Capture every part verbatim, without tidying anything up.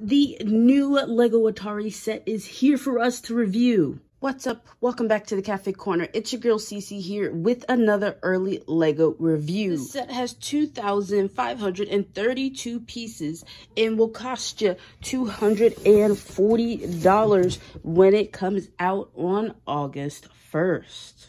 The new LEGO Atari set is here for us to review. What's up? Welcome back to the Cafe Corner. It's your girl Cece here with another early LEGO review. This set has two thousand five hundred thirty-two pieces and will cost you two hundred forty dollars when it comes out on August first.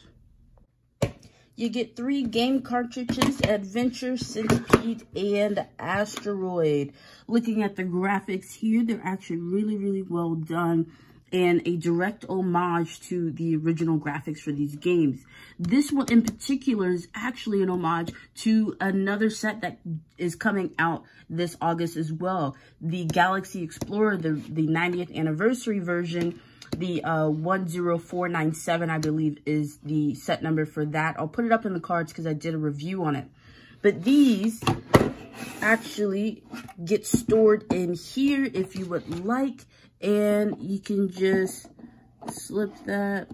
You get three game cartridges, Adventure, Centipede, and Asteroid. Looking at the graphics here, they're actually really, really well done and a direct homage to the original graphics for these games. This one in particular is actually an homage to another set that is coming out this August as well. The Galaxy Explorer, the, the ninetieth anniversary version. The uh, one zero four nine seven, I believe, is the set number for that. I'll put it up in the cards because I did a review on it. But these actually get stored in here if you would like. And you can just slip that,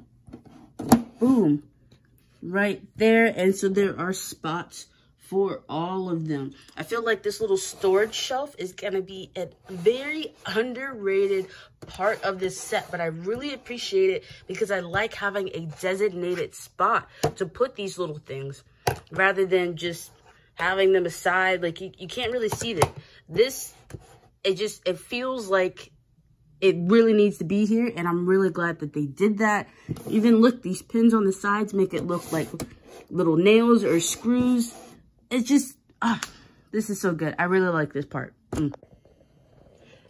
boom, right there. And so there are spots for all of them. I feel like this little storage shelf is gonna be a very underrated part of this set, but I really appreciate it because I like having a designated spot to put these little things rather than just having them aside. Like you, you can't really see that. This, it just, it feels like it really needs to be here, and I'm really glad that they did that. Even look, these pins on the sides make it look like little nails or screws. It's just, ah, this is so good. I really like this part. Mm.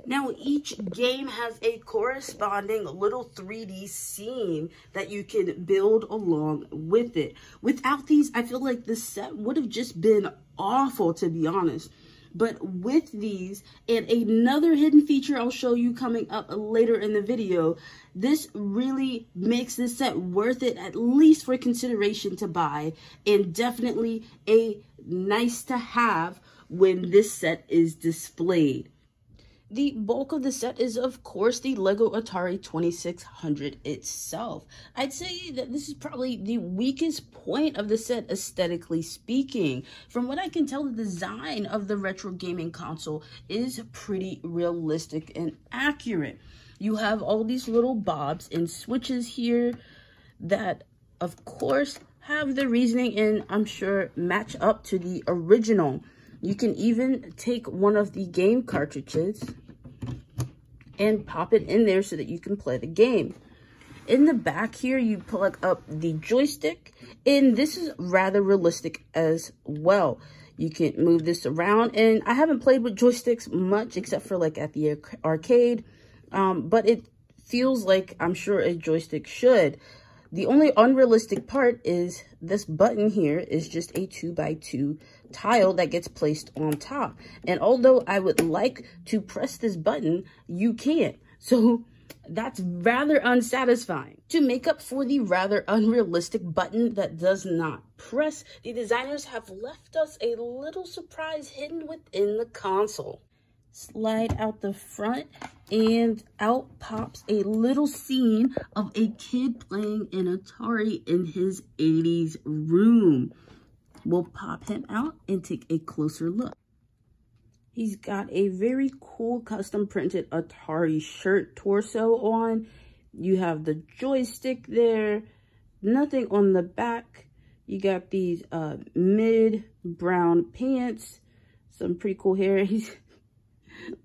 Now, each game has a corresponding little three D scene that you can build along with it. Without these, I feel like this set would have just been awful, to be honest. But with these, and another hidden feature I'll show you coming up later in the video, this really makes this set worth it, at least for consideration to buy, and definitely a nice to have when this set is displayed. The bulk of the set is, of course, the LEGO Atari twenty-six hundred itself. I'd say that this is probably the weakest point of the set, aesthetically speaking. From what I can tell, the design of the retro gaming console is pretty realistic and accurate. You have all these little bobs and switches here that, of course, have the reasoning and, I'm sure, match up to the original. You can even take one of the game cartridges and pop it in there so that you can play the game. In the back here, you plug up the joystick, and this is rather realistic as well. You can move this around, and I haven't played with joysticks much except for like at the arcade, um, but it feels like I'm sure a joystick should. The only unrealistic part is this button here is just a two by two tile that gets placed on top. And although I would like to press this button, you can't. So that's rather unsatisfying. To make up for the rather unrealistic button that does not press, the designers have left us a little surprise hidden within the console. Slide out the front and out pops a little scene of a kid playing an Atari in his eighties room. We'll pop him out and take a closer look. He's got a very cool custom printed Atari shirt torso on. You have the joystick there, nothing on the back. You got these uh, mid brown pants, some pretty cool hair. He's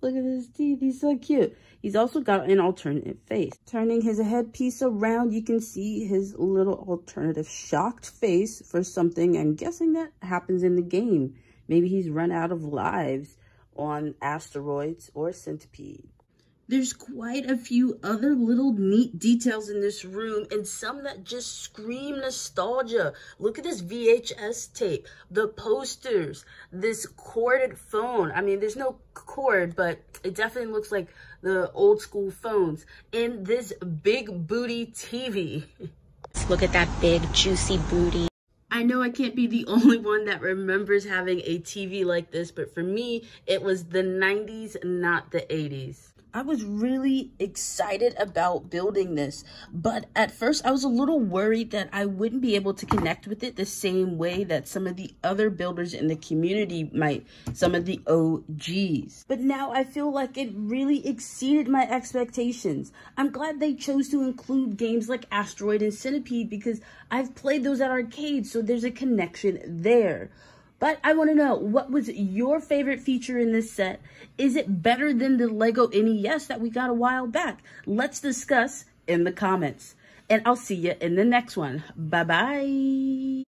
look at his teeth. He's so cute. He's also got an alternate face. Turning his headpiece around, you can see his little alternative shocked face for something. I'm guessing that happens in the game. Maybe he's run out of lives on Asteroids or Centipede. There's quite a few other little neat details in this room and some that just scream nostalgia. Look at this V H S tape, the posters, this corded phone. I mean, there's no cord, but it definitely looks like the old school phones. And this big booty T V. Look at that big juicy booty. I know I can't be the only one that remembers having a T V like this, but for me, it was the nineties, not the eighties. I was really excited about building this, but at first I was a little worried that I wouldn't be able to connect with it the same way that some of the other builders in the community might, some of the O Gs. But now I feel like it really exceeded my expectations. I'm glad they chose to include games like Asteroid and Centipede because I've played those at arcades, so there's a connection there. But I want to know, what was your favorite feature in this set? Is it better than the LEGO N E S that we got a while back? Let's discuss in the comments. And I'll see you in the next one. Bye-bye.